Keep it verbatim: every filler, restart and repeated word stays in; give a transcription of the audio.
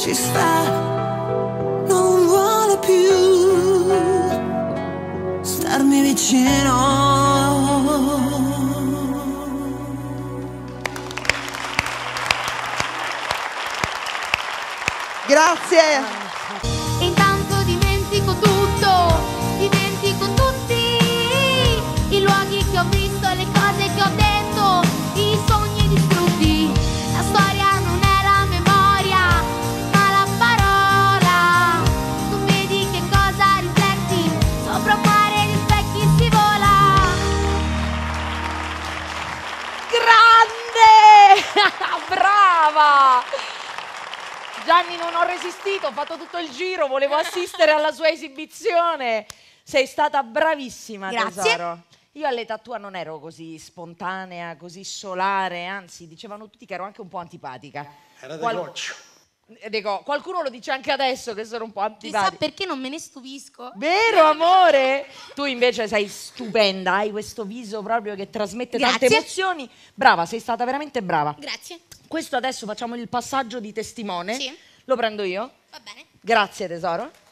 ci sta, non vuole più starmi vicino. Grazie. Gianni, non ho resistito, ho fatto tutto il giro, volevo assistere alla sua esibizione. Sei stata bravissima, grazie, tesoro. Io all'età tua non ero così spontanea, così solare, anzi dicevano tutti che ero anche un po' antipatica. Era Qual... del goccio. Dico, qualcuno lo dice anche adesso che sono un po' antipatica. Chissà perché non me ne stupisco. Vero amore? Tu invece sei stupenda, hai questo viso proprio che trasmette, grazie, tante emozioni. Brava, sei stata veramente brava. Grazie. Questo adesso facciamo il passaggio di testimone. Sì. Lo prendo io? Va bene. Grazie tesoro.